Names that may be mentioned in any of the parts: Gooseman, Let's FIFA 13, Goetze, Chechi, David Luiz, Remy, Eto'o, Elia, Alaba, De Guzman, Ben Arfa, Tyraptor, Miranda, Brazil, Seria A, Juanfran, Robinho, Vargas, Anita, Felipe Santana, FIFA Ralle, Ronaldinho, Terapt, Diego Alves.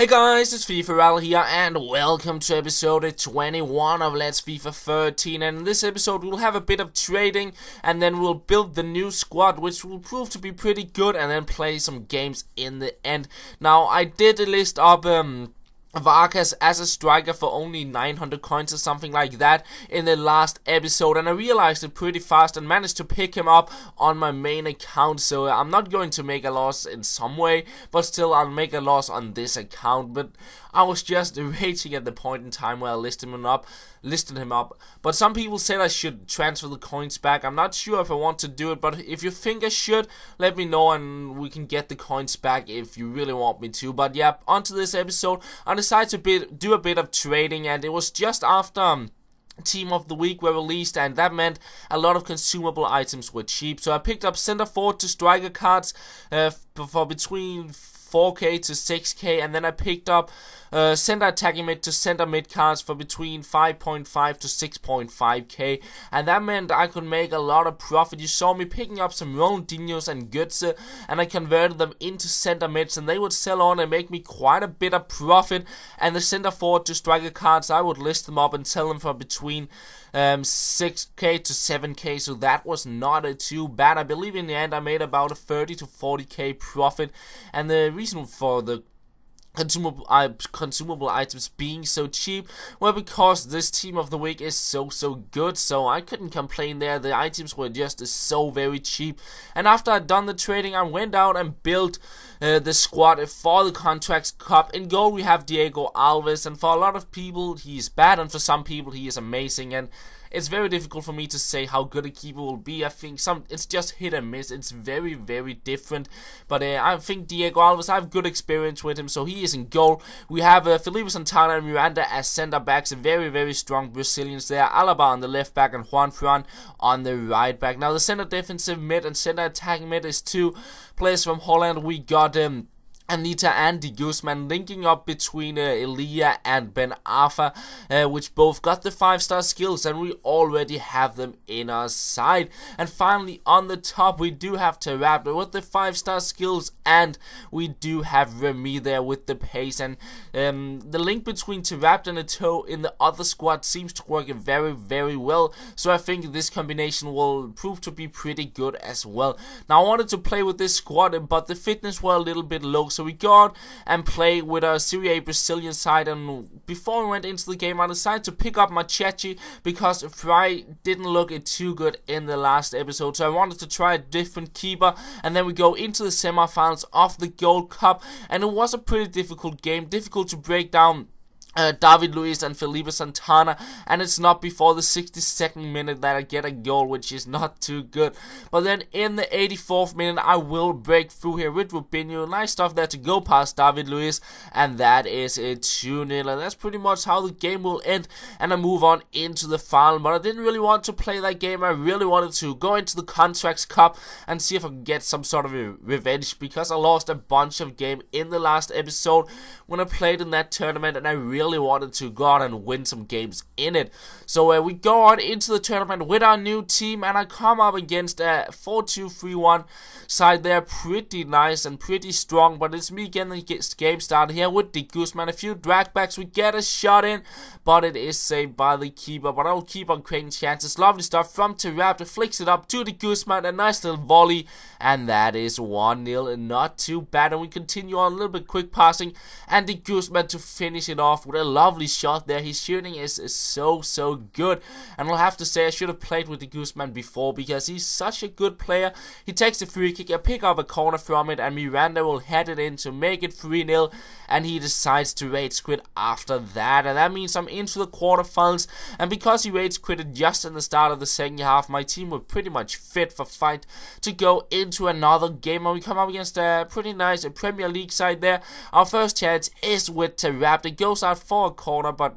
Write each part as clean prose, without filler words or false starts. Hey guys, it's FIFA Ralle here, and welcome to episode 21 of Let's FIFA 13. And in this episode, we'll have a bit of trading, and then we'll build the new squad, which will prove to be pretty good, and then play some games in the end. Now, I did list up Vargas as a striker for only 900 coins or something like that in the last episode, and I realized it pretty fast and managed to pick him up on my main account, so I'm not going to make a loss in some way, but still I'll make a loss on this account. But I was just raging at the point in time where I listed him up, but some people said I should transfer the coins back. I'm not sure if I want to do it, but if you think I should, let me know and we can get the coins back if you really want me to. But yeah, onto this episode. I decided to do a bit of trading, and it was just after Team of the Week were released, and that meant a lot of consumable items were cheap. So I picked up center forward to striker cards for between 4k to 6k, and then I picked up center attacking mid to center mid cards for between 5.5 to 6.5k, and that meant I could make a lot of profit. You saw me picking up some Ronaldinhos and Goetze, and I converted them into center mids, and they would sell on and make me quite a bit of profit. And the center forward to striker cards, I would list them up and sell them for between 6k to 7k, so that was not too bad. I believe in the end I made about a 30 to 40k profit, and the reason for the consumable items being so cheap were because this Team of the Week is so good, so I couldn't complain there. The items were just so very cheap. And after I'd done the trading, I went out and built the squad for the Contracts Cup. In goal we have Diego Alves, and for a lot of people he is bad, and for some people he is amazing, and it's very difficult for me to say how good a keeper will be. I think it's just hit and miss. It's very different. But I think Diego Alves, I have good experience with him, so he is in goal. We have Felipe Santana and Miranda as center backs, very strong Brazilians there. Alaba on the left back and Juanfran on the right back. Now the center defensive mid and center attacking mid is two players from Holland. We got him. Anita and De Guzman linking up between Elia and Ben Arfa, which both got the 5-star skills, and we already have them in our side. And finally on the top we do have Terapt with the 5-star skills, and we do have Remy there with the pace. And the link between Terapt and Eto'o in the other squad seems to work very well, so I think this combination will prove to be pretty good as well. Now I wanted to play with this squad, but the fitness were a little bit low, so we got and play with our Serie A Brazilian side. And before we went into the game, I decided to pick up my Chechi because Fry didn't look too good in the last episode, so I wanted to try a different keeper. And then we go into the semi-finals of the Gold Cup, and it was a pretty difficult game, difficult to break down David Luiz and Felipe Santana, and it's not before the 62nd minute that I get a goal, which is not too good. But then in the 84th minute I will break through here with Robinho. Nice stuff there to go past David Luiz, and that is a 2-0, and that's pretty much how the game will end, and I move on into the final. But I didn't really want to play that game. I really wanted to go into the Contracts Cup and see if I could get some sort of revenge, because I lost a bunch of game in the last episode when I played in that tournament, and I really wanted to go out and win some games in it. So we go on into the tournament with our new team, and I come up against a 4-2-3-1 side there, pretty nice and pretty strong. But it's me getting the game started here with De Guzman. A few dragbacks, we get a shot in, but it is saved by the keeper. But I'll keep on creating chances. Lovely stuff from Tyraptor, flicks it up to De Guzman, a nice little volley, and that is 1-0, and not too bad. And we continue on a little bit quick passing, and De Guzman to finish it off. What a lovely shot there. His shooting is so good, and I'll have to say I should have played with De Guzman before, because he's such a good player. He takes the free kick, I pick up a corner from it, and Miranda will head it in to make it 3-0, and he decides to rage quit after that, and that means I'm into the quarterfinals. And because he rage quitted just in the start of the second half, my team were pretty much fit for fight to go into another game, and we come up against a pretty nice Premier League side there. Our first chance is with Terapt. It goes out for a corner, but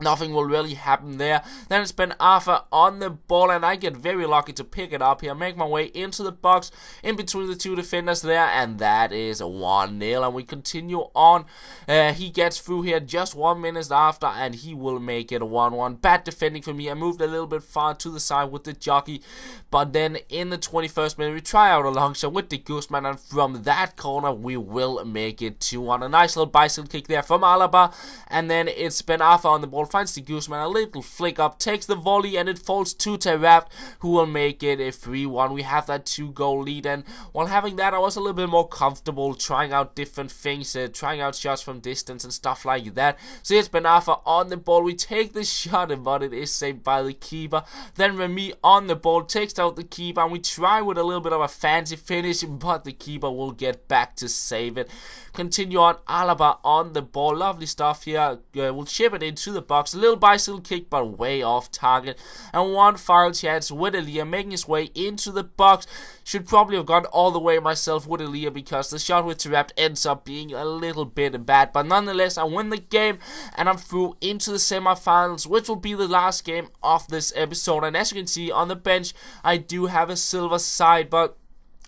Nothing will really happen there. Then it's Ben Arfa on the ball, and I get very lucky to pick it up here. Make my way into the box, in between the two defenders there, and that is 1-0. And we continue on. He gets through here just 1 minute after, and he will make it 1-1. Bad defending for me. I moved a little bit far to the side with the jockey, but then in the 21st minute, we try out a long shot with De Guzman, and from that corner, we will make it 2-1. A nice little bicycle kick there from Alaba, and then it's Ben Arfa on the ball. Finds the Gooseman, a little flick up, takes the volley, and it falls to Terapt, who will make it a 3-1. We have that 2-goal lead, and while having that, I was a little bit more comfortable trying out different things, trying out shots from distance and stuff like that. So here's Ben Arfa on the ball. We take the shot, but it is saved by the keeper. Then Remy on the ball takes out the keeper, and we try with a little bit of a fancy finish, but the keeper will get back to save it. Continue on, Alaba on the ball. Lovely stuff here. We'll chip it into the box. A little bicycle kick, but way off target. And one foul chance with Elia making his way into the box. Should probably have gone all the way myself with Elia, because the shot with Terapt ends up being a little bit bad. But nonetheless, I win the game, and I'm through into the semi-finals, which will be the last game of this episode. And as you can see on the bench, I do have a silver side, but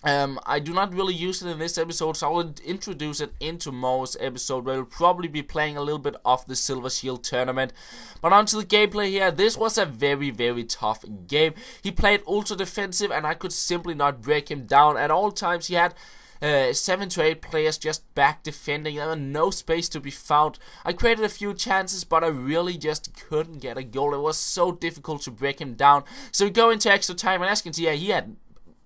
I do not really use it in this episode, so I will introduce it in tomorrow's episode, where we'll probably be playing a little bit of the Silver Shield tournament. But onto the gameplay here. This was a very, very tough game. He played ultra defensive, and I could simply not break him down. At all times, he had 7 to 8 players just back defending. There was no space to be found. I created a few chances, but I really just couldn't get a goal. It was so difficult to break him down. So we go into extra time, and as you can see, yeah, he had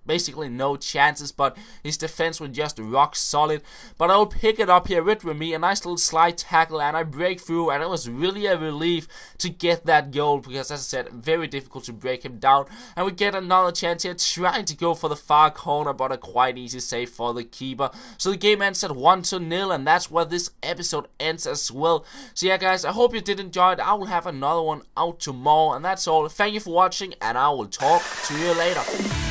basically no chances, but his defense was just rock solid. But I'll pick it up here with Remy, a nice little slide tackle, and I break through, and it was really a relief to get that goal, because as I said, very difficult to break him down. And we get another chance here, trying to go for the far corner, but a quite easy save for the keeper. So the game ends at 1-0, and that's where this episode ends as well. So yeah guys, I hope you did enjoy it. I will have another one out tomorrow, and that's all. Thank you for watching, and I will talk to you later.